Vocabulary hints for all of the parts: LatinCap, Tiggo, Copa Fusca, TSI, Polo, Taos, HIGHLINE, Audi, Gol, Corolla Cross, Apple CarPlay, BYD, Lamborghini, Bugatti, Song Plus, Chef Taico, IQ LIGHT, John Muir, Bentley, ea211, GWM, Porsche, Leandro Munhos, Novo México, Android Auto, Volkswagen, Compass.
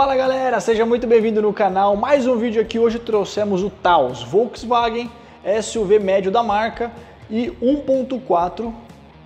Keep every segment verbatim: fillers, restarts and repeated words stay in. Fala galera, seja muito bem-vindo no canal, mais um vídeo aqui. Hoje trouxemos o Taos Volkswagen, S U V médio da marca e um ponto quatro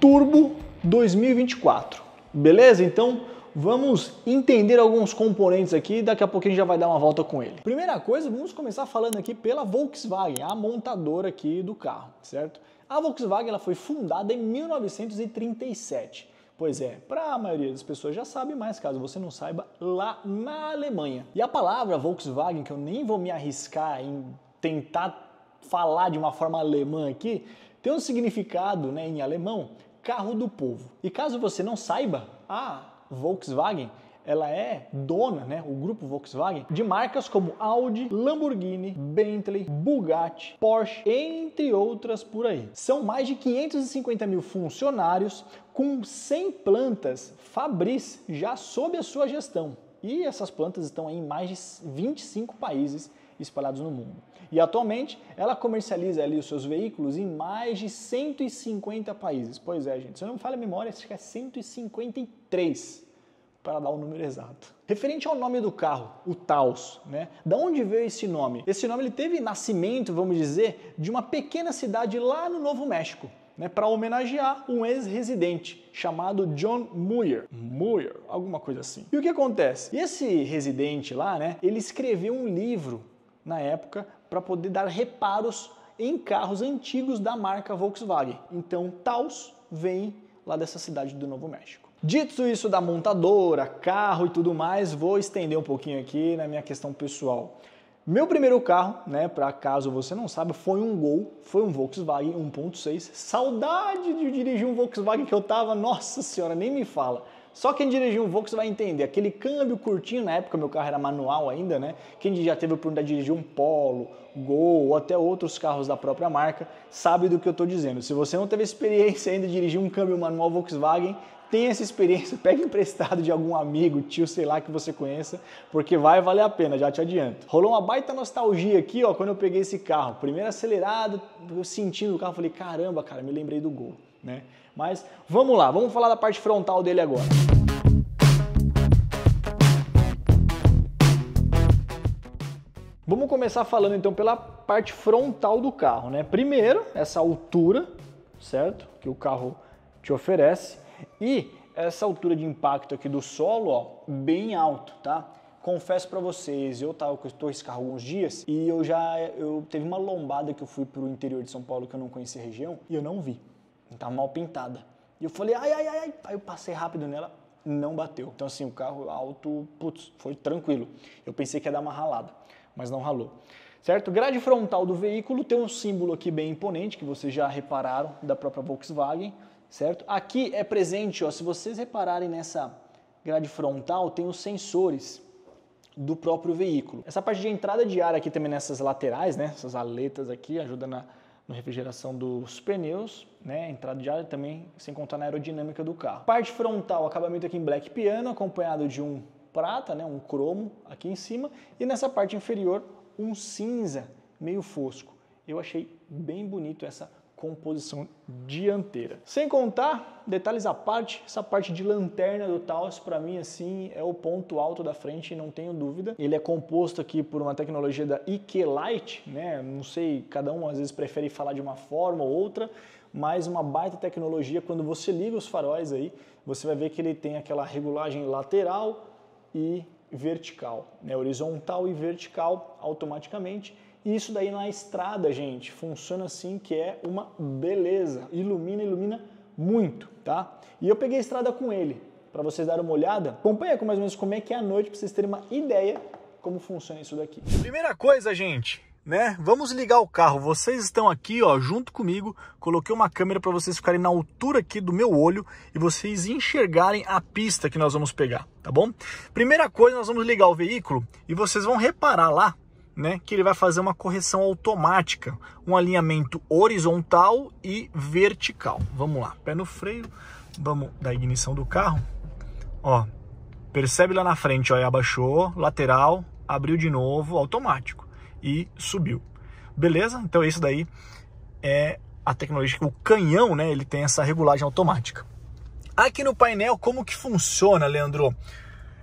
Turbo dois mil e vinte e quatro, beleza? Então vamos entender alguns componentes aqui, daqui a pouco a gente já vai dar uma volta com ele. Primeira coisa, vamos começar falando aqui pela Volkswagen, a montadora aqui do carro, certo? A Volkswagen ela foi fundada em mil novecentos e trinta e sete. Pois é, para a maioria das pessoas já sabe, mas caso você não saiba, lá na Alemanha. E a palavra Volkswagen, que eu nem vou me arriscar em tentar falar de uma forma alemã aqui, tem um significado, né, em alemão, carro do povo. E caso você não saiba, a Volkswagen, ela é dona, né, o grupo Volkswagen, de marcas como Audi, Lamborghini, Bentley, Bugatti, Porsche, entre outras por aí. São mais de quinhentos e cinquenta mil funcionários com cem plantas fabris já sob a sua gestão. E essas plantas estão em mais de vinte e cinco países espalhados no mundo. E atualmente ela comercializa ali os seus veículos em mais de cento e cinquenta países. Pois é, gente, se eu não me falha a memória, acho que é cento e cinquenta e três. Para dar o número exato. Referente ao nome do carro, o Taos, né? Da onde veio esse nome? Esse nome ele teve nascimento, vamos dizer, de uma pequena cidade lá no Novo México, né? Para homenagear um ex-residente chamado John Muir, Muir, alguma coisa assim. E o que acontece? Esse residente lá, né? Ele escreveu um livro na época para poder dar reparos em carros antigos da marca Volkswagen. Então, Taos vem lá dessa cidade do Novo México. Dito isso da montadora, carro e tudo mais, vou estender um pouquinho aqui na minha questão pessoal. Meu primeiro carro, né, para caso você não saiba, foi um Gol, foi um Volkswagen um ponto seis. Saudade de dirigir um Volkswagen que eu tava, nossa senhora, nem me fala. Só quem dirigiu um Volkswagen vai entender, aquele câmbio curtinho, na época meu carro era manual ainda, né? Quem já teve a oportunidade de dirigir um Polo, Gol ou até outros carros da própria marca, sabe do que eu estou dizendo. Se você não teve experiência ainda de dirigir um câmbio manual Volkswagen, tenha essa experiência, pega emprestado de algum amigo, tio, sei lá, que você conheça, porque vai valer a pena, já te adianto. Rolou uma baita nostalgia aqui, ó, quando eu peguei esse carro. Primeiro acelerado, eu sentindo o carro, falei, caramba, cara, me lembrei do Gol, né? Mas vamos lá, vamos falar da parte frontal dele agora. Vamos começar falando então pela parte frontal do carro, né? Primeiro, essa altura, certo? Que o carro te oferece e essa altura de impacto aqui do solo, ó, bem alto, tá? Confesso para vocês, eu tava com esse carro há alguns dias e eu já eu teve uma lombada que eu fui pro interior de São Paulo que eu não conhecia a região e eu não vi. Tá mal pintada. E eu falei, ai, ai, ai, ai. Aí eu passei rápido nela, não bateu. Então assim, o carro alto, putz, foi tranquilo. Eu pensei que ia dar uma ralada, mas não ralou. Certo? Grade frontal do veículo tem um símbolo aqui bem imponente, que vocês já repararam, da própria Volkswagen, certo? Aqui é presente, ó, se vocês repararem nessa grade frontal, tem os sensores do próprio veículo. Essa parte de entrada de ar aqui também nessas laterais, né? Essas aletas aqui ajuda na... na refrigeração dos pneus, né, entrada de ar também, sem contar na aerodinâmica do carro. Parte frontal, acabamento aqui em black piano, acompanhado de um prata, né, um cromo aqui em cima, e nessa parte inferior um cinza meio fosco. Eu achei bem bonito essa composição dianteira. Sem contar, detalhes à parte, essa parte de lanterna do Taos, para mim, assim, é o ponto alto da frente, não tenho dúvida. Ele é composto aqui por uma tecnologia da I Q.Light, né? Não sei, cada um às vezes prefere falar de uma forma ou outra, mas uma baita tecnologia. Quando você liga os faróis aí, você vai ver que ele tem aquela regulagem lateral e vertical, né? Horizontal e vertical automaticamente. E isso daí na estrada, gente, funciona assim, que é uma beleza. Ilumina, ilumina muito, tá? E eu peguei a estrada com ele, para vocês darem uma olhada. Acompanha mais ou menos como é que é a noite, para vocês terem uma ideia como funciona isso daqui. Primeira coisa, gente, né? Vamos ligar o carro. Vocês estão aqui, ó, junto comigo. Coloquei uma câmera para vocês ficarem na altura aqui do meu olho e vocês enxergarem a pista que nós vamos pegar, tá bom? Primeira coisa, nós vamos ligar o veículo e vocês vão reparar lá, né, que ele vai fazer uma correção automática, um alinhamento horizontal e vertical. Vamos lá, pé no freio, vamos da ignição do carro, ó, percebe lá na frente, ó, abaixou, lateral, abriu de novo, automático e subiu, beleza? Então isso daí é a tecnologia, o canhão, né, ele tem essa regulagem automática. Aqui no painel, como que funciona, Leandro?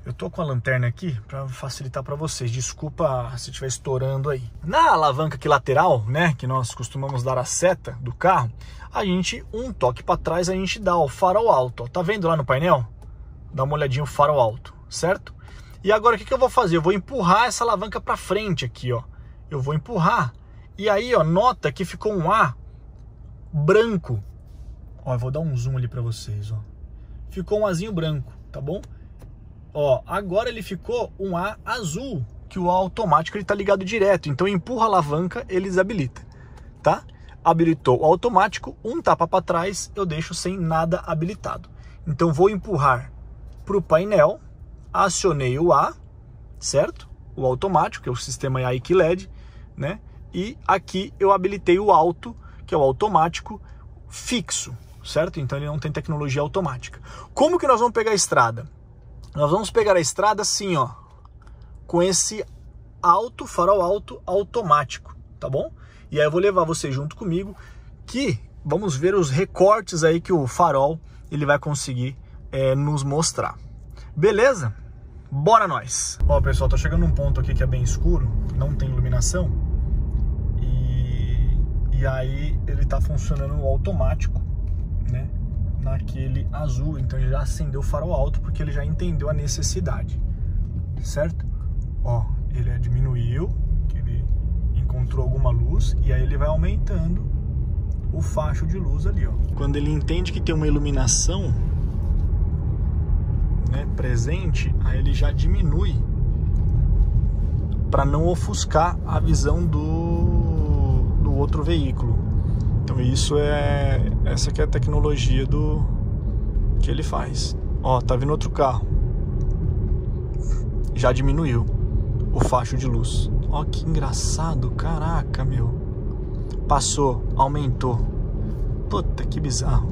Eu tô com a lanterna aqui para facilitar para vocês. Desculpa se estiver estourando aí. Na alavanca aqui lateral, né, que nós costumamos dar a seta do carro, a gente, um toque para trás, a gente dá o farol alto. Ó. Tá vendo lá no painel? Dá uma olhadinha o farol alto, certo? E agora o que que eu vou fazer? Eu vou empurrar essa alavanca para frente aqui, ó. Eu vou empurrar. E aí, ó, nota que ficou um A branco. Ó, eu vou dar um zoom ali para vocês, ó. Ficou um Azinho branco, tá bom? Ó, agora ele ficou um A azul, que o A automático ele tá ligado direto, então empurra a alavanca, ele desabilita, tá? Habilitou o automático, um tapa para trás, eu deixo sem nada habilitado. Então vou empurrar para o painel, acionei o A, certo? O automático, que é o sistema I Q.Light, né? E aqui eu habilitei o alto, que é o automático fixo, certo? Então ele não tem tecnologia automática. Como que nós vamos pegar a estrada? Nós vamos pegar a estrada assim, ó, com esse alto, farol alto automático, tá bom? E aí eu vou levar você junto comigo, que vamos ver os recortes aí que o farol ele vai conseguir é, nos mostrar. Beleza? Bora nós! Ó, pessoal, tá chegando um ponto aqui que é bem escuro, não tem iluminação, e, e aí ele tá funcionando automático, né? Naquele azul, então ele já acendeu o farol alto porque ele já entendeu a necessidade, certo? Ó, ele diminuiu, ele encontrou alguma luz e aí ele vai aumentando o facho de luz ali, ó. Quando ele entende que tem uma iluminação, né, presente, aí ele já diminui para não ofuscar a visão do, do outro veículo. Então isso é, essa que é a tecnologia do que ele faz. Ó, tá vindo outro carro. Já diminuiu o facho de luz. Ó, que engraçado, caraca, meu. Passou, aumentou. Puta, que bizarro.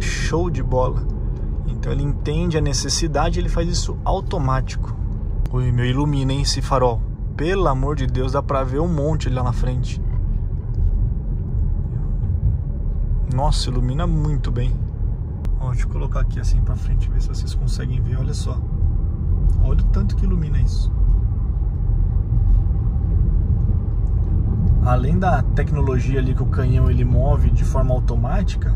Show de bola. Então ele entende a necessidade, ele faz isso automático. Ui, meu, ilumina, hein, esse farol. Pelo amor de Deus, dá pra ver um monte lá na frente. Nossa, ilumina muito bem. Ó, deixa eu colocar aqui assim pra frente, ver se vocês conseguem ver, olha só. Olha o tanto que ilumina isso. Além da tecnologia ali que o canhão ele move de forma automática,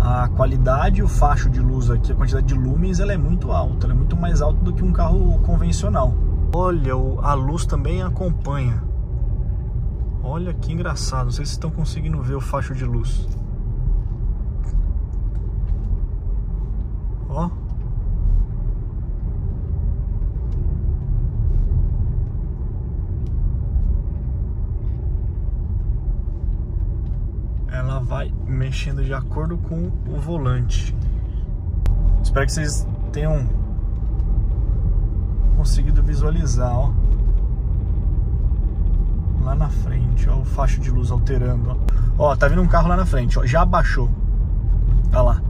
a qualidade e o facho de luz aqui, a quantidade de lumens, ela é muito alta. Ela é muito mais alta do que um carro convencional. Olha, a luz também acompanha. Olha que engraçado, não sei se vocês estão conseguindo ver o facho de luz. Ó. Ela vai mexendo de acordo com o volante. Espero que vocês tenham conseguido visualizar, ó. Lá na frente, ó, o facho de luz alterando, ó. Ó, tá vindo um carro lá na frente, ó, já abaixou. Olha lá.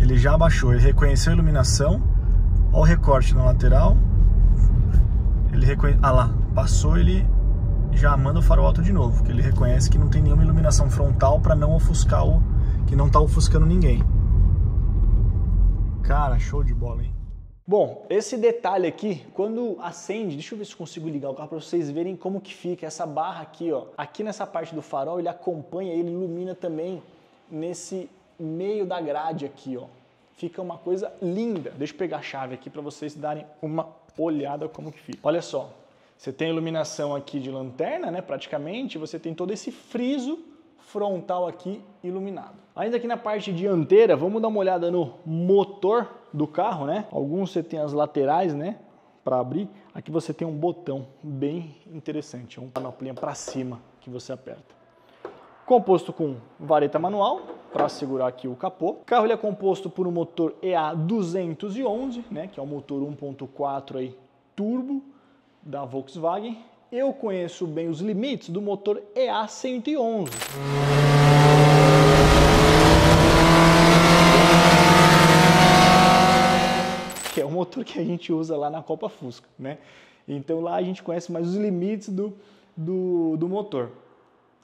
Ele já abaixou, ele reconheceu a iluminação. Olha o recorte na lateral. Ele reconhece. Ah lá, passou, ele já manda o farol alto de novo, porque ele reconhece que não tem nenhuma iluminação frontal para não ofuscar o. Que não tá ofuscando ninguém. Cara, show de bola, hein? Bom, esse detalhe aqui, quando acende, deixa eu ver se eu consigo ligar o carro para vocês verem como que fica essa barra aqui, ó. Aqui nessa parte do farol, ele acompanha, ele ilumina também nesse meio da grade aqui, ó. Fica uma coisa linda. Deixa eu pegar a chave aqui para vocês darem uma olhada como que fica. Olha só, você tem a iluminação aqui de lanterna, né, praticamente. Você tem todo esse friso frontal aqui iluminado. Ainda aqui na parte dianteira, vamos dar uma olhada no motor do carro, né? Alguns você tem as laterais, né, para abrir. Aqui você tem um botão bem interessante, um panoplinha para cima que você aperta. Composto com vareta manual, para segurar aqui o capô. O carro ele é composto por um motor E A duzentos e onze, né, que é um motor um ponto quatro aí, turbo da Volkswagen. Eu conheço bem os limites do motor E A cento e onze. Que é o motor que a gente usa lá na Copa Fusca, né? Então lá a gente conhece mais os limites do, do, do motor.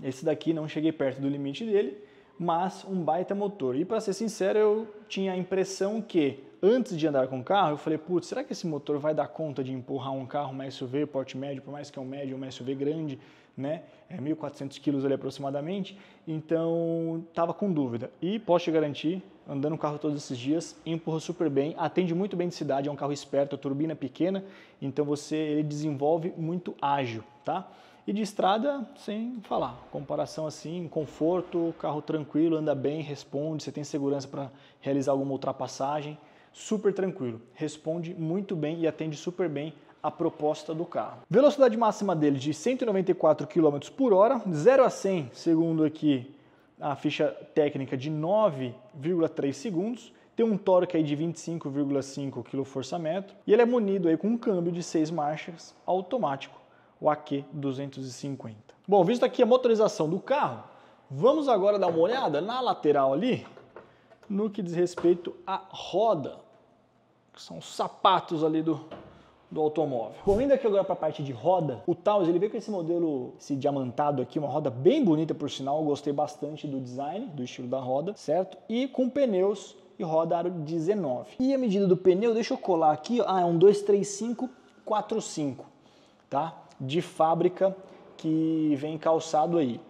Esse daqui não cheguei perto do limite dele, mas um baita motor. E para ser sincero, eu tinha a impressão que, antes de andar com o carro, eu falei, putz, será que esse motor vai dar conta de empurrar um carro, uma S U V, porte médio, por mais que é um médio, uma S U V grande, né? É mil e quatrocentos quilos ali aproximadamente, então tava com dúvida. E posso te garantir, andando o carro todos esses dias, empurra super bem, atende muito bem de cidade, é um carro esperto, a turbina é pequena, então você ele desenvolve muito ágil, tá? E de estrada, sem falar, comparação assim, conforto, carro tranquilo, anda bem, responde, você tem segurança para realizar alguma ultrapassagem, super tranquilo, responde muito bem e atende super bem a proposta do carro. Velocidade máxima dele de cento e noventa e quatro quilômetros por hora, zero a cem, segundo aqui a ficha técnica, de nove vírgula três segundos, tem um torque aí de vinte e cinco vírgula cinco quilograma-metro e ele é munido aí com um câmbio de seis marchas automático, o A Q duzentos e cinquenta. Bom, visto aqui a motorização do carro, vamos agora dar uma olhada na lateral ali, no que diz respeito à roda, que são os sapatos ali do, do automóvel. Bom, indo aqui agora para a parte de roda, o Taos ele veio com esse modelo, esse diamantado aqui, uma roda bem bonita por sinal, eu gostei bastante do design, do estilo da roda, certo? E com pneus e roda aro dezenove. E a medida do pneu, deixa eu colar aqui, ah, é um dois três cinco quatro cinco, tá? De fábrica que vem calçado aí,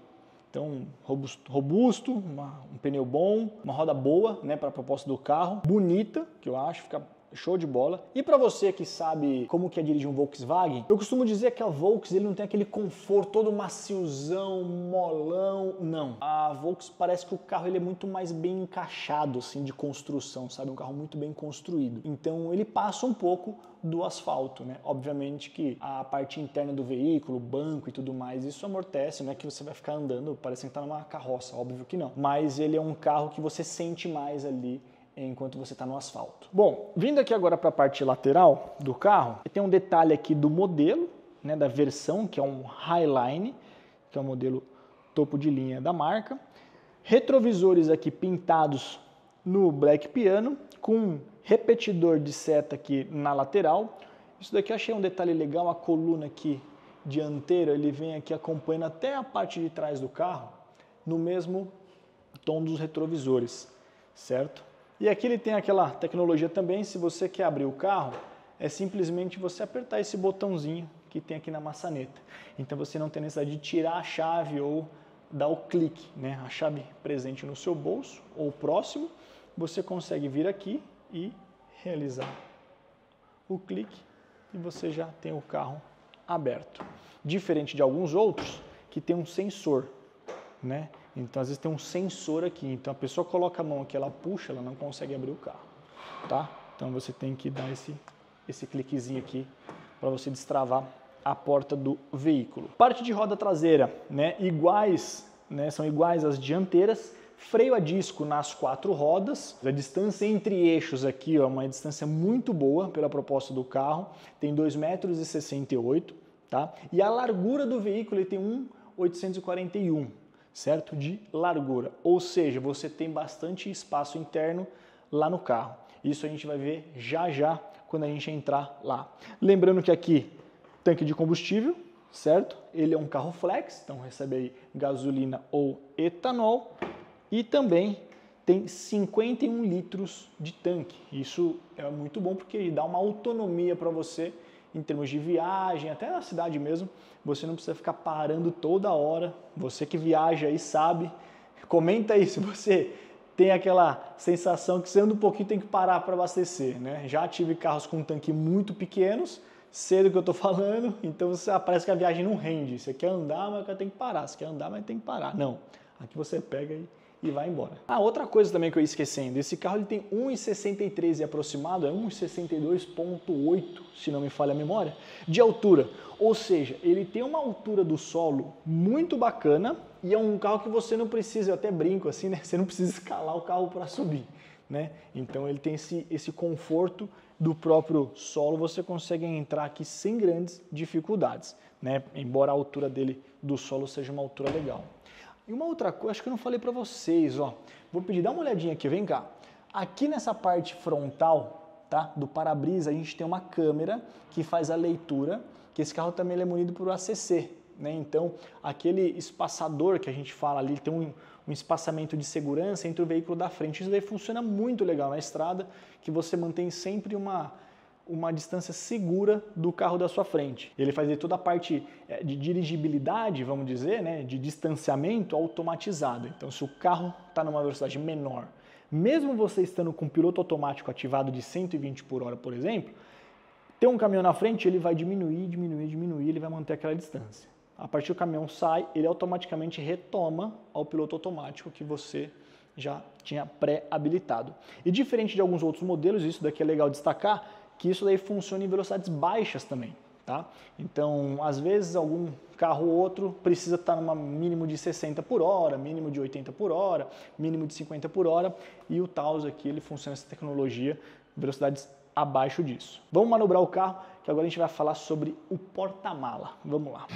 então robusto, robusto uma, um pneu bom, uma roda boa, né, para a proposta do carro, bonita, que eu acho, fica show de bola. E para você que sabe como que é dirigir um Volkswagen, eu costumo dizer que a Volkswagen ele não tem aquele conforto todo maciozão, molão, não. A Volkswagen parece que o carro ele é muito mais bem encaixado, assim, de construção, sabe? Um carro muito bem construído. Então ele passa um pouco do asfalto, né? Obviamente que a parte interna do veículo, banco e tudo mais, isso amortece, não é que você vai ficar andando, parece que está numa carroça, óbvio que não. Mas ele é um carro que você sente mais ali enquanto você está no asfalto. Bom, vindo aqui agora para a parte lateral do carro, tem um detalhe aqui do modelo, né, da versão, que é um Highline, que é um modelo topo de linha da marca. Retrovisores aqui pintados no black piano, com repetidor de seta aqui na lateral. Isso daqui eu achei um detalhe legal, a coluna aqui dianteira, ele vem aqui acompanhando até a parte de trás do carro, no mesmo tom dos retrovisores, certo? E aqui ele tem aquela tecnologia também, se você quer abrir o carro, é simplesmente você apertar esse botãozinho que tem aqui na maçaneta. Então você não tem necessidade de tirar a chave ou dar o clique, né? A chave presente no seu bolso ou próximo, você consegue vir aqui e realizar o clique e você já tem o carro aberto. Diferente de alguns outros que tem um sensor, né? Então, às vezes tem um sensor aqui, então a pessoa coloca a mão aqui, ela puxa, ela não consegue abrir o carro, tá? Então você tem que dar esse, esse cliquezinho aqui para você destravar a porta do veículo. Parte de roda traseira, né, iguais, né, são iguais às dianteiras, freio a disco nas quatro rodas, a distância entre eixos aqui, ó, é uma distância muito boa pela proposta do carro, tem dois metros e sessenta e oito, tá? E a largura do veículo ele tem um vírgula oitocentos e quarenta e um, certo? De largura, ou seja, você tem bastante espaço interno lá no carro. Isso a gente vai ver já já quando a gente entrar lá. Lembrando que aqui, tanque de combustível, certo? Ele é um carro flex, então recebe aí gasolina ou etanol e também tem cinquenta e um litros de tanque. Isso é muito bom porque dá uma autonomia para você em termos de viagem, até na cidade mesmo, você não precisa ficar parando toda hora. Você que viaja aí sabe, comenta aí se você tem aquela sensação que você anda um pouquinho tem que parar para abastecer, né? Já tive carros com tanque muito pequenos, sei do que eu tô falando, então você, ah, parece que a viagem não rende. Você quer andar, mas tem que parar. Você quer andar, mas tem que parar. Não, aqui você pega aí e vai embora. Ah, outra coisa também que eu ia esquecendo, esse carro ele tem um vírgula sessenta e três e aproximado, é um vírgula sessenta e dois ponto oito, se não me falha a memória, de altura. Ou seja, ele tem uma altura do solo muito bacana e é um carro que você não precisa, eu até brinco assim, né? Você não precisa escalar o carro para subir, né? Então ele tem esse, esse conforto do próprio solo, você consegue entrar aqui sem grandes dificuldades, né? Embora a altura dele do solo seja uma altura legal. E uma outra coisa, acho que eu não falei para vocês, ó. Vou pedir, dá uma olhadinha aqui, vem cá. Aqui nessa parte frontal, tá, do para-brisa, a gente tem uma câmera que faz a leitura, que esse carro também ele é munido por A C C, né? Então, aquele espaçador que a gente fala ali, tem um, um espaçamento de segurança entre o veículo da frente. Isso daí funciona muito legal na estrada, que você mantém sempre uma, uma distância segura do carro da sua frente. Ele faz aí toda a parte de dirigibilidade, vamos dizer, né, de distanciamento automatizado. Então, se o carro está numa velocidade menor, mesmo você estando com o piloto automático ativado de cento e vinte por hora, por exemplo, ter um caminhão na frente, ele vai diminuir, diminuir, diminuir, ele vai manter aquela distância. A partir do caminhão sai, ele automaticamente retoma ao piloto automático que você já tinha pré-habilitado. E diferente de alguns outros modelos, isso daqui é legal destacar, que isso daí funciona em velocidades baixas também, tá? Então, às vezes, algum carro ou outro precisa estar numa mínimo de sessenta por hora, mínimo de oitenta por hora, mínimo de cinquenta por hora, e o Taos aqui, ele funciona essa tecnologia, velocidades abaixo disso. Vamos manobrar o carro, que agora a gente vai falar sobre o porta-mala. Vamos lá.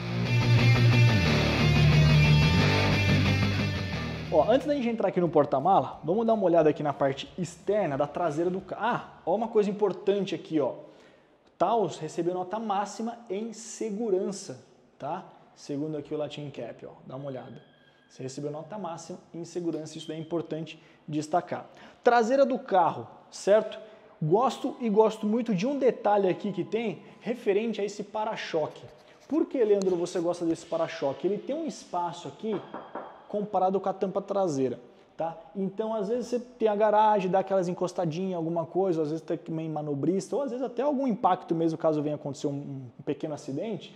Ó, antes da gente entrar aqui no porta-mala, vamos dar uma olhada aqui na parte externa da traseira do carro. Ah, ó, uma coisa importante aqui, ó. Taos recebeu nota máxima em segurança, tá? Segundo aqui o LatinCap, ó. Dá uma olhada. Você recebeu nota máxima em segurança, isso daí é importante destacar. Traseira do carro, certo? Gosto e gosto muito de um detalhe aqui que tem referente a esse para-choque. Por que, Leandro, você gosta desse para-choque? Ele tem um espaço aqui comparado com a tampa traseira, tá? Então, às vezes você tem a garagem, dá aquelas encostadinhas, alguma coisa, às vezes tem também manobrista, ou às vezes até algum impacto mesmo, caso venha acontecer um, um pequeno acidente,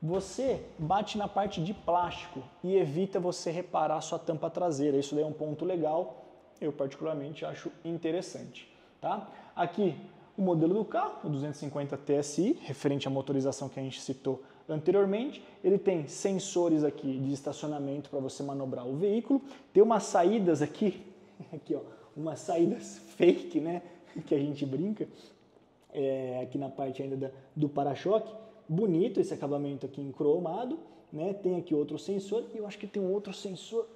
você bate na parte de plástico e evita você reparar a sua tampa traseira. Isso daí é um ponto legal, eu particularmente acho interessante, tá? Aqui, o modelo do carro, o duzentos e cinquenta T S I, referente à motorização que a gente citou anteriormente, ele tem sensores aqui de estacionamento para você manobrar o veículo, tem umas saídas aqui, aqui ó, umas saídas fake, né, que a gente brinca, é, aqui na parte ainda da, do para-choque, bonito esse acabamento aqui em cromado, né, tem aqui outro sensor, e eu acho que tem um outro sensor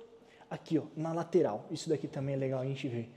aqui ó, na lateral, isso daqui também é legal a gente ver.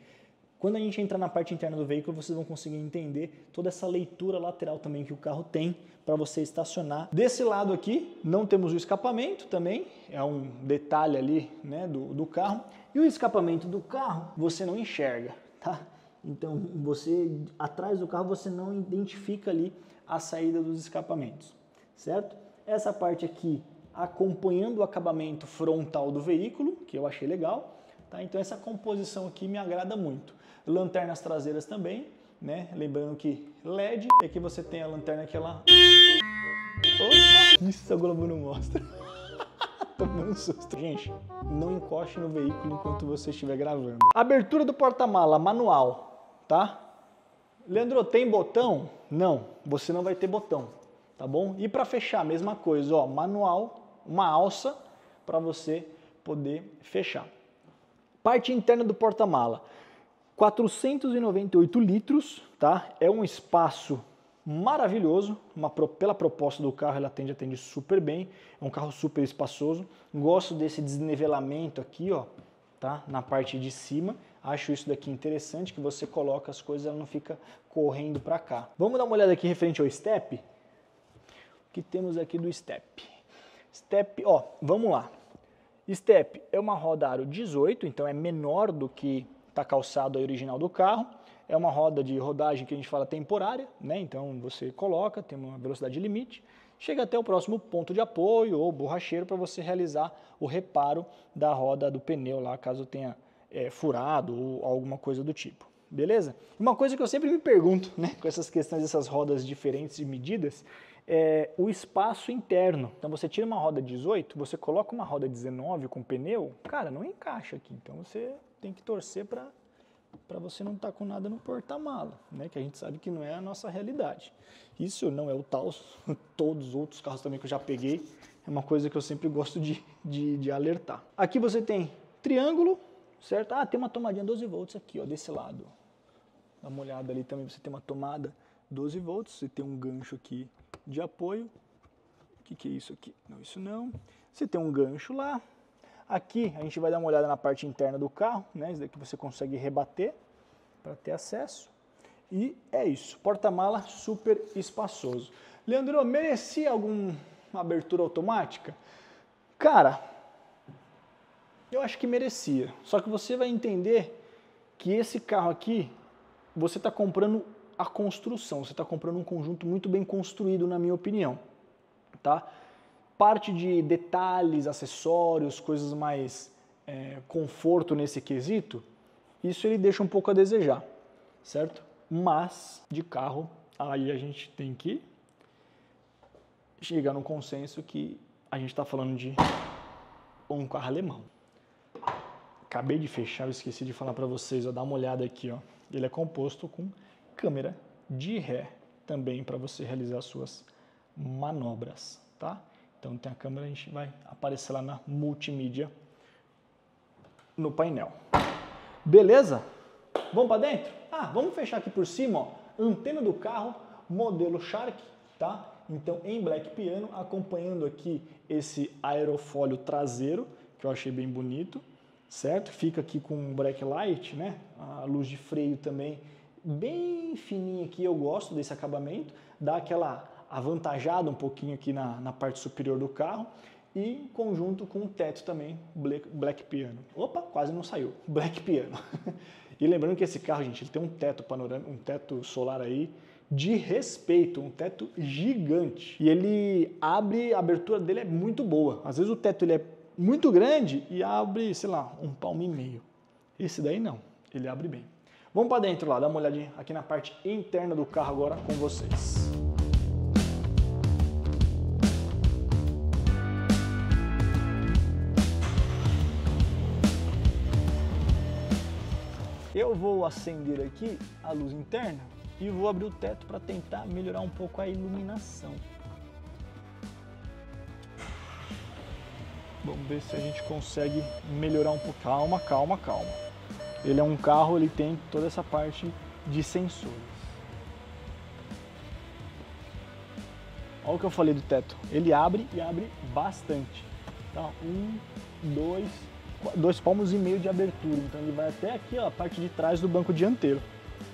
Quando a gente entrar na parte interna do veículo, vocês vão conseguir entender toda essa leitura lateral também que o carro tem para você estacionar. Desse lado aqui, não temos o escapamento também, é um detalhe ali, né, do, do carro. E o escapamento do carro você não enxerga, tá? Então, você atrás do carro você não identifica ali a saída dos escapamentos, certo? Essa parte aqui acompanhando o acabamento frontal do veículo, que eu achei legal. Tá, então essa composição aqui me agrada muito. Lanternas traseiras também, né? Lembrando que L E D, e aqui você tem a lanterna que ela... Opa! Isso a Globo não mostra. Tomando um susto. Gente, não encoste no veículo enquanto você estiver gravando. Abertura do porta-mala, manual, tá? Leandro, tem botão? Não, você não vai ter botão, tá bom? E para fechar, mesma coisa, ó, manual, uma alça para você poder fechar. Parte interna do porta-mala, quatrocentos e noventa e oito litros, tá? É um espaço maravilhoso, uma, pela proposta do carro, ele atende, atende super bem, é um carro super espaçoso, gosto desse desnivelamento aqui, ó, tá? Na parte de cima, acho isso daqui interessante, que você coloca as coisas, ela não fica correndo para cá. Vamos dar uma olhada aqui referente ao step, o que temos aqui do step, step, ó, vamos lá. Step é uma roda aro dezoito, então é menor do que está calçado a original do carro. É uma roda de rodagem que a gente fala temporária, né? Então você coloca, tem uma velocidade limite, chega até o próximo ponto de apoio ou borracheiro para você realizar o reparo da roda do pneu lá, caso tenha é, furado ou alguma coisa do tipo. Beleza? Uma coisa que eu sempre me pergunto, né, com essas questões dessas rodas diferentes e medidas, é o espaço interno. Então você tira uma roda dezoito, você coloca uma roda dezenove com pneu, cara, não encaixa aqui. Então você tem que torcer para para você não estar tá com nada no porta-mala, né? Que a gente sabe que não é a nossa realidade. Isso não é o Taos, todos os outros carros também que eu já peguei, é uma coisa que eu sempre gosto de, de, de alertar. Aqui você tem triângulo, certo? Ah, tem uma tomadinha doze volts aqui, ó, desse lado. Dá uma olhada ali também, você tem uma tomada doze volts, você tem um gancho aqui de apoio. O que, que é isso aqui? Não, isso não. Você tem um gancho lá. Aqui a gente vai dar uma olhada na parte interna do carro, né? Isso daqui você consegue rebater para ter acesso. E é isso. Porta-mala super espaçoso. Leandro, merecia alguma abertura automática? Cara, Eu acho que merecia. Só que você vai entender que esse carro aqui, você está comprando a construção, você está comprando um conjunto muito bem construído, na minha opinião, tá? Parte de detalhes, acessórios, coisas mais é, conforto nesse quesito, isso ele deixa um pouco a desejar, certo? Mas, de carro, aí a gente tem que chegar num consenso que a gente está falando de um carro alemão. Acabei de fechar, eu esqueci de falar para vocês, ó, dá uma olhada aqui, ó. Ele é composto com câmera de ré também para você realizar suas manobras, tá? Então tem a câmera, a gente vai aparecer lá na multimídia no painel. Beleza? Vamos para dentro? Ah, vamos fechar aqui por cima, ó, antena do carro, modelo Shark, tá? Então em black piano, acompanhando aqui esse aerofólio traseiro, que eu achei bem bonito. Certo? Fica aqui com um backlight, né? A luz de freio também bem fininha aqui, eu gosto desse acabamento, dá aquela avantajada um pouquinho aqui na, na parte superior do carro e em conjunto com o teto também, black, black piano. Opa, quase não saiu, black piano. E lembrando que esse carro, gente, ele tem um teto panorâmico, um teto solar aí de respeito, um teto gigante. E ele abre, a abertura dele é muito boa, às vezes o teto ele é muito grande e abre, sei lá, um palmo e meio. Esse daí não, ele abre bem. Vamos para dentro lá, dá uma olhadinha aqui na parte interna do carro agora com vocês. Eu vou acender aqui a luz interna e vou abrir o teto para tentar melhorar um pouco a iluminação. Vamos ver se a gente consegue melhorar um pouco. Calma, calma, calma. Ele é um carro, ele tem toda essa parte de sensores. Olha o que eu falei do teto. Ele abre e abre bastante. Tá? Um, dois, dois palmos e meio de abertura. Então ele vai até aqui, ó, a parte de trás do banco dianteiro.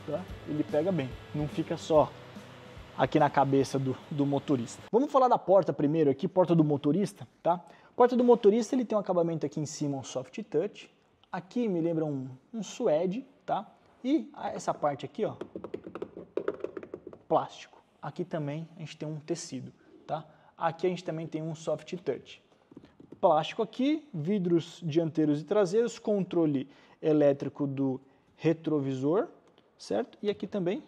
Tá? Ele pega bem. Não fica só aqui na cabeça do, do motorista. Vamos falar da porta primeiro aqui, porta do motorista, tá? Porta do motorista, ele tem um acabamento aqui em cima, um soft touch. Aqui me lembra um, um suede, tá? E essa parte aqui, ó, plástico. Aqui também a gente tem um tecido, tá? Aqui a gente também tem um soft touch. Plástico aqui, vidros dianteiros e traseiros, controle elétrico do retrovisor, certo? E aqui também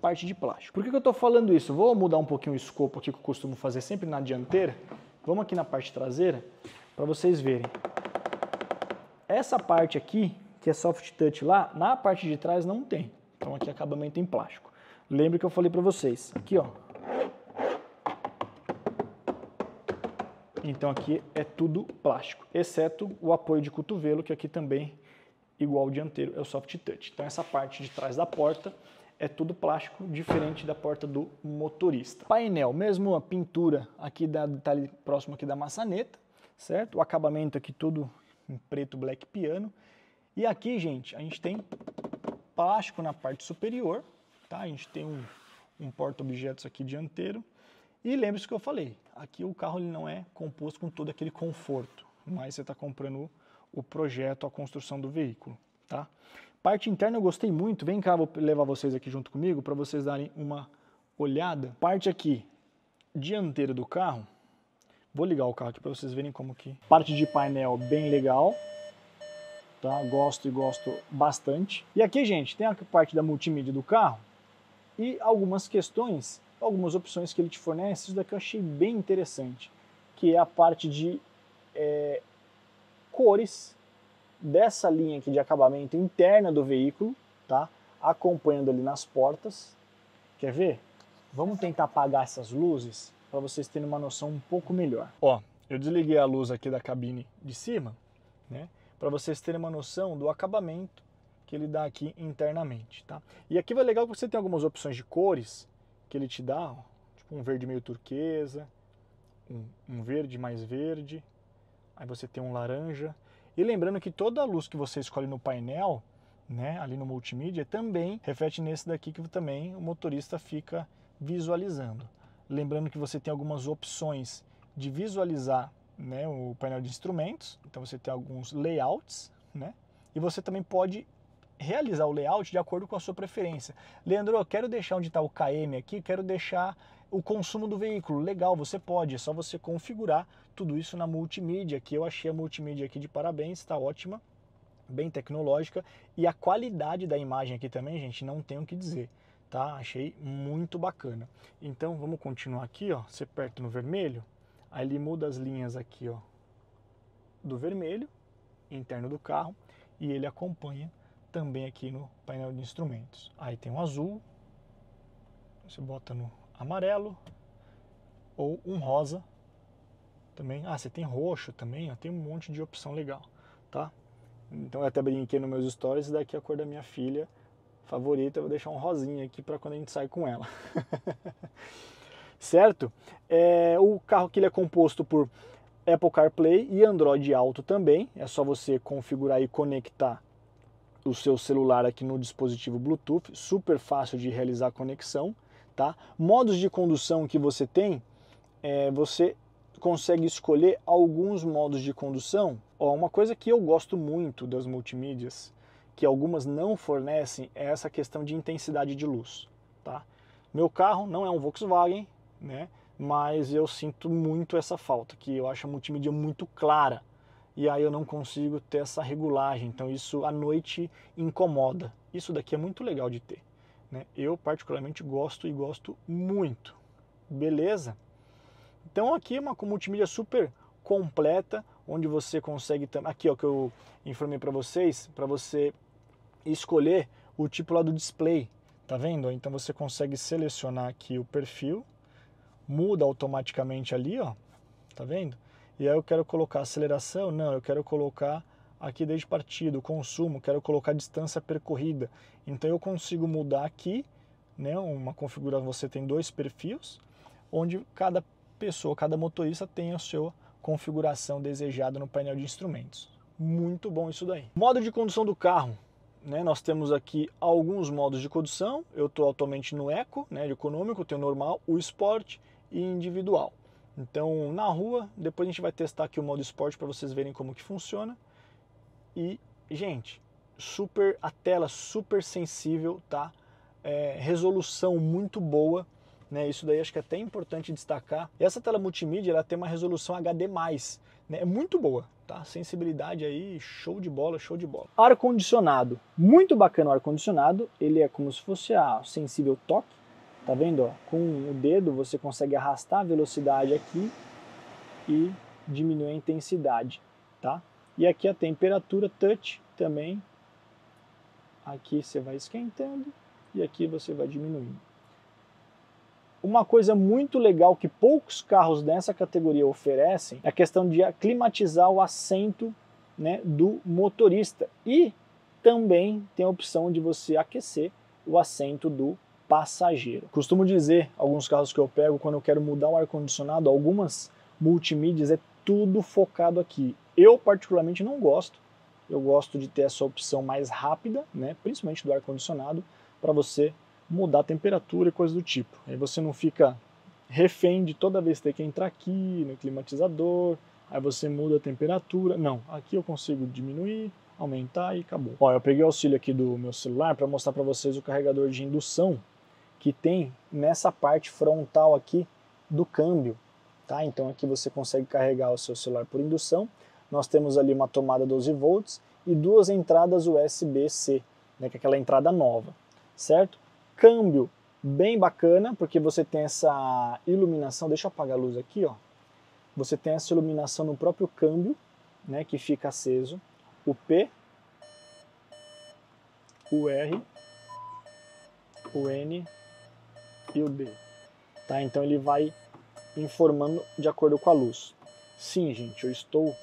parte de plástico. Por que, que eu tô falando isso? Vou mudar um pouquinho o escopo aqui que eu costumo fazer sempre na dianteira. Vamos aqui na parte traseira para vocês verem. Essa parte aqui, que é soft touch lá, na parte de trás não tem. Então aqui acabamento em plástico. Lembra que eu falei para vocês, aqui ó. Então aqui é tudo plástico, exceto o apoio de cotovelo, que aqui também, igual o dianteiro, é o soft touch. Então essa parte de trás da porta é tudo plástico, diferente da porta do motorista. Painel, mesmo a pintura aqui da detalhe próximo aqui da maçaneta, certo? O acabamento aqui todo em preto, black piano. E aqui, gente, a gente tem plástico na parte superior, tá? A gente tem um, um porta-objetos aqui dianteiro. E lembre-se que eu falei, aqui o carro ele não é composto com todo aquele conforto, mas você está comprando o projeto, a construção do veículo, tá? Parte interna eu gostei muito, vem cá, vou levar vocês aqui junto comigo para vocês darem uma olhada. Parte aqui dianteira do carro, vou ligar o carro aqui para vocês verem como que... Parte de painel bem legal, tá? Gosto e gosto bastante. E aqui, gente, tem a parte da multimídia do carro e algumas questões, algumas opções que ele te fornece. Isso daqui eu achei bem interessante, que é a parte de é, cores dessa linha aqui de acabamento interna do veículo, tá? Acompanhando ali nas portas. Quer ver? Vamos tentar apagar essas luzes para vocês terem uma noção um pouco melhor. Ó, eu desliguei a luz aqui da cabine de cima, né? Para vocês terem uma noção do acabamento que ele dá aqui internamente, tá? E aqui vai legal que você tem algumas opções de cores que ele te dá, ó, tipo um verde meio turquesa, um, um verde mais verde, aí você tem um laranja. E lembrando que toda a luz que você escolhe no painel, né, ali no multimídia, também reflete nesse daqui que também o motorista fica visualizando. Lembrando que você tem algumas opções de visualizar né, o painel de instrumentos, então você tem alguns layouts, né, e você também pode realizar o layout de acordo com a sua preferência. Leandro, eu quero deixar onde está o K M aqui, quero deixar o consumo do veículo. Legal, você pode, é só você configurar tudo isso na multimídia, que eu achei a multimídia aqui de parabéns, está ótima, bem tecnológica, e a qualidade da imagem aqui também, gente, não tenho o que dizer, tá? Achei muito bacana. Então vamos continuar aqui, ó, você aperta no vermelho, aí ele muda as linhas aqui, ó, do vermelho, interno do carro, e ele acompanha também aqui no painel de instrumentos. Aí tem um azul, você bota no amarelo, ou um rosa também. Ah, você tem roxo também, ó, tem um monte de opção legal, tá? Então eu até brinquei nos meus stories, daqui a cor da minha filha favorita, eu vou deixar um rosinha aqui para quando a gente sai com ela. Certo? É, o carro que ele é composto por Apple CarPlay e Android Auto também, é só você configurar e conectar o seu celular aqui no dispositivo Bluetooth, super fácil de realizar a conexão, tá? Modos de condução que você tem, é, você consegue escolher alguns modos de condução. Ó, uma coisa que eu gosto muito das multimídias, que algumas não fornecem, é essa questão de intensidade de luz, tá? Meu carro não é um Volkswagen, né? Mas eu sinto muito essa falta, que eu acho a multimídia muito clara, e aí eu não consigo ter essa regulagem, então isso à noite incomoda. Isso daqui é muito legal de ter, né? Eu particularmente gosto e gosto muito. Beleza? Então aqui é uma multimídia super completa, onde você consegue... Aqui, ó, que eu informei para vocês, para você escolher o tipo lá do display, tá vendo? Então você consegue selecionar aqui o perfil, muda automaticamente ali, ó, tá vendo? E aí eu quero colocar aceleração, não, eu quero colocar aqui desde partida, consumo, quero colocar distância percorrida. Então eu consigo mudar aqui, né, uma configuração, você tem dois perfis, onde cada pessoa, cada motorista tem a sua configuração desejada no painel de instrumentos. Muito bom isso daí. Modo de condução do carro, né, nós temos aqui alguns modos de condução, eu estou atualmente no eco, né, econômico, tem o normal, o sport e individual. Então, na rua, depois a gente vai testar aqui o modo esporte para vocês verem como que funciona. E, gente, super, a tela super sensível, tá? É, resolução muito boa, né? Isso daí acho que é até importante destacar. E essa tela multimídia, ela tem uma resolução H D mais, né? É muito boa, tá? Sensibilidade aí, show de bola, show de bola. Ar-condicionado, muito bacana o ar-condicionado. Ele é como se fosse a sensível toque. Tá vendo? Ó? Com o dedo você consegue arrastar a velocidade aqui e diminuir a intensidade, tá? E aqui a temperatura, touch também. Aqui você vai esquentando e aqui você vai diminuindo. Uma coisa muito legal que poucos carros dessa categoria oferecem é a questão de climatizar o assento, né, do motorista. E também tem a opção de você aquecer o assento do motorista passageiro. Costumo dizer, alguns carros que eu pego, quando eu quero mudar o ar-condicionado, algumas multimídias é tudo focado aqui. Eu particularmente não gosto, eu gosto de ter essa opção mais rápida, né, principalmente do ar-condicionado, para você mudar a temperatura e coisas do tipo. Aí você não fica refém de toda vez ter que entrar aqui no climatizador, aí você muda a temperatura, não, aqui eu consigo diminuir, aumentar e acabou. Ó, eu peguei o auxílio aqui do meu celular para mostrar para vocês o carregador de indução que tem nessa parte frontal aqui do câmbio, tá? Então aqui você consegue carregar o seu celular por indução. Nós temos ali uma tomada doze volts e duas entradas U S B C, né, que é aquela entrada nova, certo? Câmbio bem bacana, porque você tem essa iluminação, deixa eu apagar a luz aqui, ó. Você tem essa iluminação no próprio câmbio, né, que fica aceso, o P, o R, o N e o D, tá? Então ele vai informando de acordo com a luz. Sim, gente, eu estou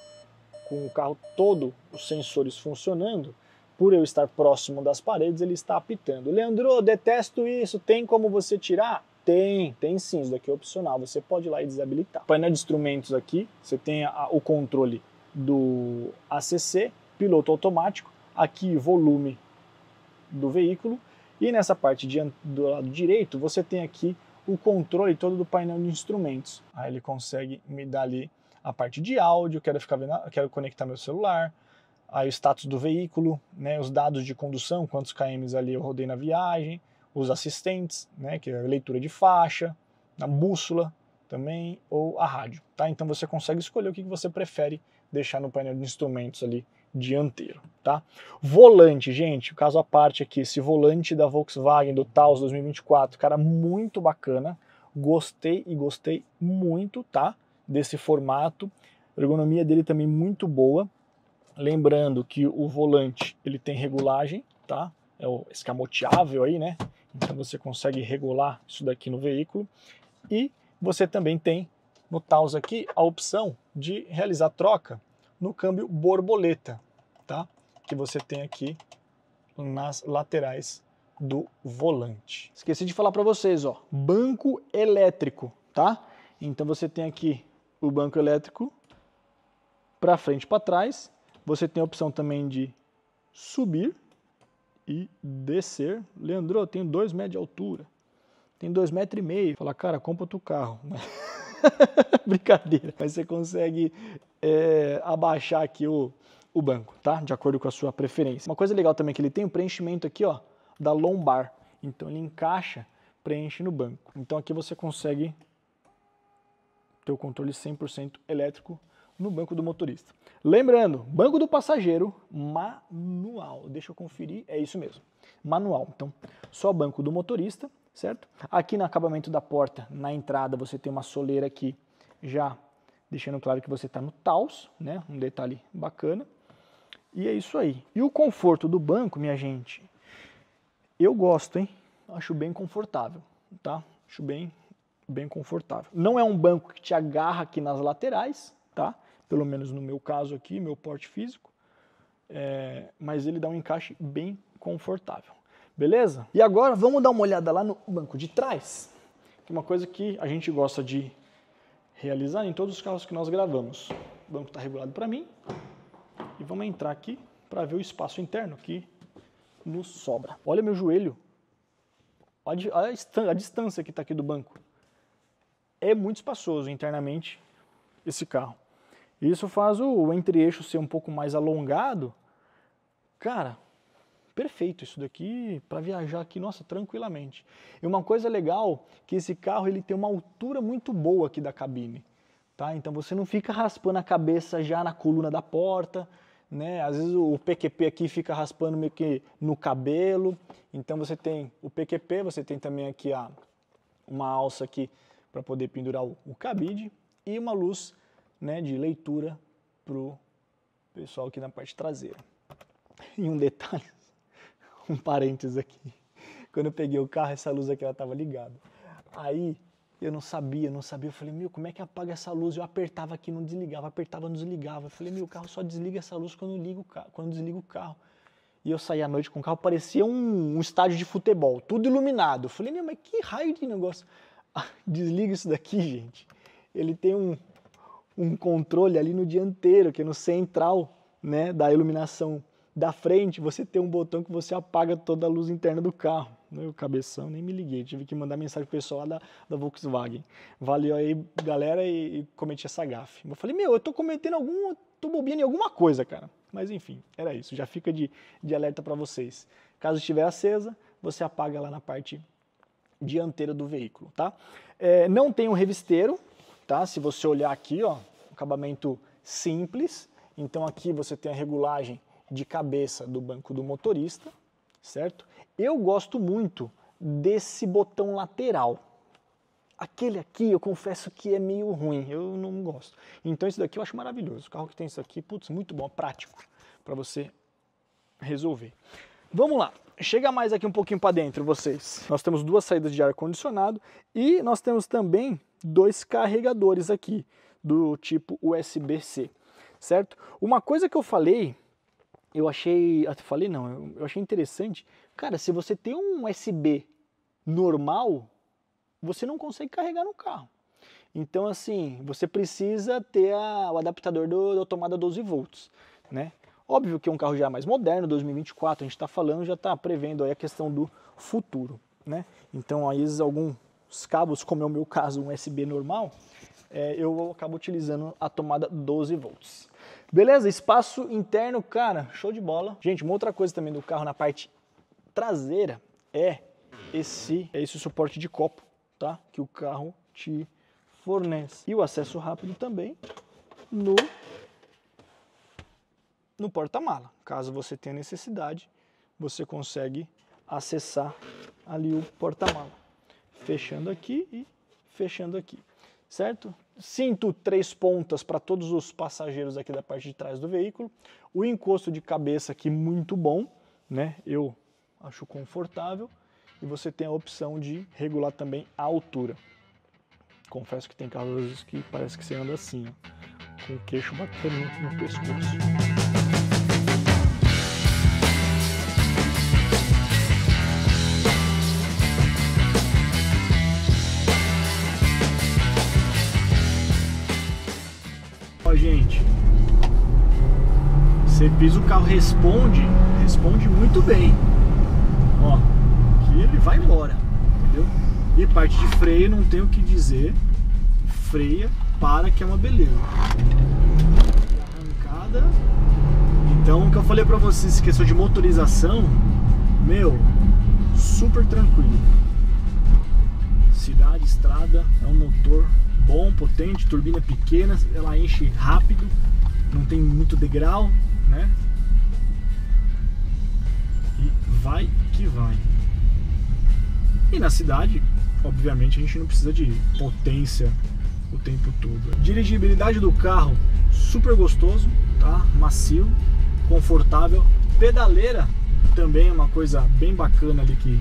com o carro todo, os sensores funcionando, por eu estar próximo das paredes, ele está apitando. Leandro, detesto isso, tem como você tirar? Tem, tem sim, isso daqui é opcional, você pode ir lá e desabilitar. Painel de instrumentos aqui, você tem a, o controle do A C C, piloto automático, aqui volume do veículo, e nessa parte de, do lado direito você tem aqui o controle todo do painel de instrumentos. Aí ele consegue me dar ali a parte de áudio, quero ficar vendo, quero conectar meu celular, aí o status do veículo, né, os dados de condução, quantos quilômetros ali eu rodei na viagem, os assistentes, né, que é a leitura de faixa, a bússola também, ou a rádio, tá? Então você consegue escolher o que você prefere deixar no painel de instrumentos ali dianteiro, tá? Volante, gente, caso à parte aqui, esse volante da Volkswagen do Taos dois mil e vinte e quatro, cara, muito bacana, gostei e gostei muito, tá? Desse formato, a ergonomia dele também muito boa, lembrando que o volante, ele tem regulagem, tá? É o escamoteável aí, né? Então você consegue regular isso daqui no veículo e você também tem no Taos aqui a opção de realizar troca no câmbio borboleta, tá? Que você tem aqui nas laterais do volante. Esqueci de falar para vocês, ó, banco elétrico, tá? Então você tem aqui o banco elétrico para frente e para trás. Você tem a opção também de subir e descer. Leandro, eu tenho dois metros de altura. Tem dois metros e meio. Fala, cara, compra outro carro. Brincadeira. Mas você consegue é, abaixar aqui o, o banco, tá? De acordo com a sua preferência. Uma coisa legal também é que ele tem um preenchimento aqui, ó, da lombar. Então ele encaixa, preenche no banco. Então aqui você consegue ter o controle cem por cento elétrico no banco do motorista. Lembrando, banco do passageiro, manual. Deixa eu conferir, é isso mesmo. Manual. Então, só banco do motorista, certo? Aqui no acabamento da porta, na entrada, você tem uma soleira aqui, já deixando claro que você está no Taos, né? Um detalhe bacana. E é isso aí. E o conforto do banco, minha gente, eu gosto, hein? Acho bem confortável, tá? Acho bem, bem confortável. Não é um banco que te agarra aqui nas laterais, tá? Pelo menos no meu caso aqui, meu porte físico. É, mas ele dá um encaixe bem confortável. Beleza? E agora vamos dar uma olhada lá no banco de trás, que é uma coisa que a gente gosta de realizar em todos os carros que nós gravamos. O banco está regulado para mim e vamos entrar aqui para ver o espaço interno que nos sobra. Olha meu joelho, olha a distância que está aqui do banco. É muito espaçoso internamente esse carro. Isso faz o entre-eixo ser um pouco mais alongado. Cara, perfeito isso daqui para viajar aqui, nossa, tranquilamente. E uma coisa legal que esse carro ele tem uma altura muito boa aqui da cabine, tá? Então você não fica raspando a cabeça já na coluna da porta, né? Às vezes o P Q P aqui fica raspando meio que no cabelo. Então você tem o P Q P, você tem também aqui a uma alça aqui para poder pendurar o, o cabide e uma luz, né, de leitura pro pessoal aqui na parte traseira. E um detalhe, um parênteses aqui, quando eu peguei o carro, essa luz aqui ela tava ligada. Aí eu não sabia, não sabia, eu falei, meu, como é que apaga essa luz? Eu apertava aqui, não desligava, apertava, não desligava. Eu falei, meu, o carro só desliga essa luz quando, ligo o carro, quando desliga o carro. E eu saí à noite com o carro, parecia um, um estádio de futebol, tudo iluminado. Eu falei, meu, mas que raio de negócio. Ah, desliga isso daqui, gente. Ele tem um, um controle ali no dianteiro, que é no central, né, da iluminação da frente, você tem um botão que você apaga toda a luz interna do carro. Meu cabeção, nem me liguei, tive que mandar mensagem pro pessoal lá da, da Volkswagen. Valeu aí, galera, e, e cometi essa gafe. Eu falei, meu, eu tô cometendo algum, tô bobeando em alguma coisa, cara. Mas enfim, era isso, já fica de, de alerta para vocês. Caso estiver acesa, você apaga lá na parte dianteira do veículo, tá? É, não tem um revisteiro, tá? Se você olhar aqui, ó, acabamento simples. Então aqui você tem a regulagem de cabeça do banco do motorista, certo? Eu gosto muito desse botão lateral. Aquele aqui, eu confesso que é meio ruim, eu não gosto. Então isso daqui eu acho maravilhoso. O carro que tem isso aqui, putz, muito bom, prático para você resolver. Vamos lá. Chega mais aqui um pouquinho para dentro, vocês. Nós temos duas saídas de ar-condicionado e nós temos também dois carregadores aqui do tipo U S B C, certo? Uma coisa que eu falei, eu achei, eu falei não, eu achei interessante. Cara, se você tem um U S B normal, você não consegue carregar no carro. Então assim, você precisa ter a, o adaptador do, da tomada doze volts, né? Óbvio que é um carro já mais moderno, dois mil e vinte e quatro, a gente está falando, já está prevendo aí a questão do futuro, né? Então, às vezes, alguns cabos, como é o meu caso, um U S B normal, é, eu acabo utilizando a tomada doze volts. Beleza? Espaço interno, cara, show de bola. Gente, uma outra coisa também do carro na parte traseira é esse, é esse suporte de copo, tá? Que o carro te fornece. E o acesso rápido também no, no porta-mala. Caso você tenha necessidade, você consegue acessar ali o porta-mala. Fechando aqui e fechando aqui, certo? Cinto três pontas para todos os passageiros aqui da parte de trás do veículo. O encosto de cabeça aqui muito bom, né? Eu acho confortável. E você tem a opção de regular também a altura. Confesso que tem carros que parece que você anda assim, ó, com o queixo batendo no pescoço. Gente, você pisa o carro, responde, responde muito bem, ó, que ele vai embora, entendeu? E parte de freio, não tem o que dizer, freia, para, que é uma beleza. Arrancada, então o que eu falei pra vocês, questão de motorização, meu, super tranquilo. Cidade, estrada, é um motor bom, potente, turbina pequena, ela enche rápido, não tem muito degrau, né? E vai que vai. E na cidade, obviamente, a gente não precisa de potência o tempo todo. Dirigibilidade do carro, super gostoso, tá? Macio, confortável. Pedaleira também é uma coisa bem bacana ali que...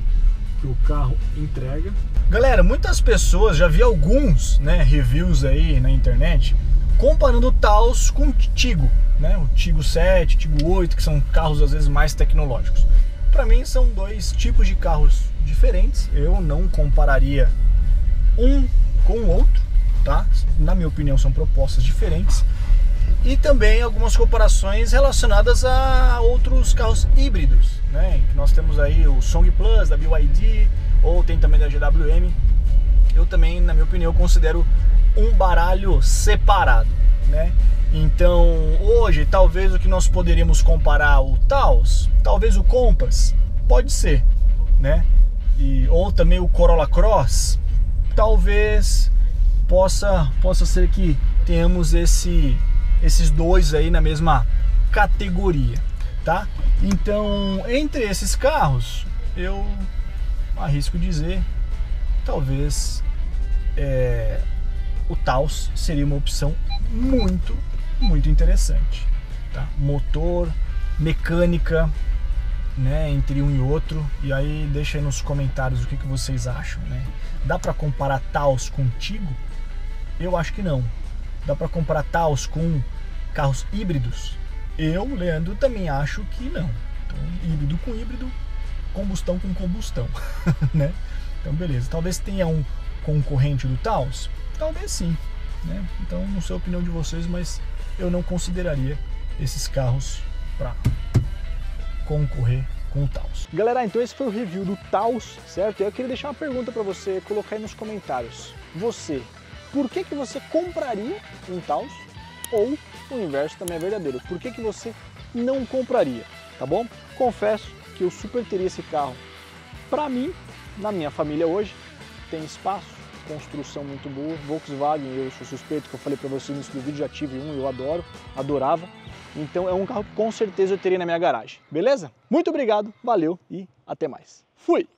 que o carro entrega. Galera, muitas pessoas, já vi alguns, né, reviews aí na internet comparando o Taos com o Tiggo, né, o Tiggo sete, o Tiggo oito, que são carros às vezes mais tecnológicos. Para mim são dois tipos de carros diferentes, eu não compararia um com o outro, tá? Na minha opinião são propostas diferentes. E também algumas comparações relacionadas a outros carros híbridos, né? Nós temos aí o Song Plus da B Y D, ou tem também da G W M. Eu também, na minha opinião, considero um baralho separado, né? Então, hoje, talvez o que nós poderíamos comparar o Taos, talvez o Compass, pode ser, né? E, ou também o Corolla Cross, talvez possa, possa ser que tenhamos esse... esses dois aí na mesma categoria, tá? Então, entre esses carros, eu arrisco dizer, talvez é, o Taos seria uma opção muito, muito interessante, tá? Motor, mecânica, né, entre um e outro, e aí deixa aí nos comentários o que, que vocês acham, né? Dá para comparar Taos contigo? Eu acho que não. Dá para comparar Taos com carros híbridos? Eu, Leandro, também acho que não. Então, híbrido com híbrido, combustão com combustão, né? Então, beleza. Talvez tenha um concorrente do Taos? Talvez sim, né? Então, não sei a opinião de vocês, mas eu não consideraria esses carros para concorrer com o Taos. Galera, então esse foi o review do Taos, certo? Eu queria deixar uma pergunta para você, colocar aí nos comentários. Você... por que que você compraria um Taos? Ou o inverso também é verdadeiro, por que que você não compraria, tá bom? Confesso que eu super teria esse carro para mim, na minha família hoje, tem espaço, construção muito boa, Volkswagen, eu sou suspeito, que eu falei para vocês no início do vídeo, já tive um, eu adoro, adorava, então é um carro que com certeza eu teria na minha garagem, beleza? Muito obrigado, valeu e até mais. Fui!